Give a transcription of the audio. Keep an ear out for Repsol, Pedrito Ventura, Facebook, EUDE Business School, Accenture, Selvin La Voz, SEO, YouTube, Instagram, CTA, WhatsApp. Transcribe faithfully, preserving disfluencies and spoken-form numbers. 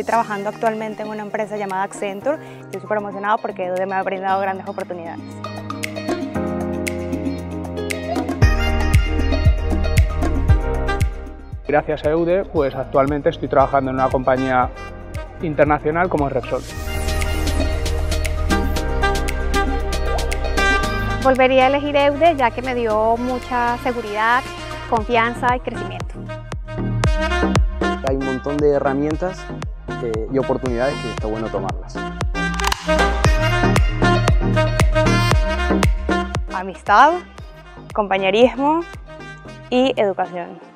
Estoy trabajando actualmente en una empresa llamada Accenture. Estoy súper emocionado porque EUDE me ha brindado grandes oportunidades. Gracias a EUDE, pues actualmente estoy trabajando en una compañía internacional como es Repsol. Volvería a elegir EUDE ya que me dio mucha seguridad, confianza y crecimiento. Hay un montón de herramientas eh, y oportunidades que está bueno tomarlas. Amistad, compañerismo y educación.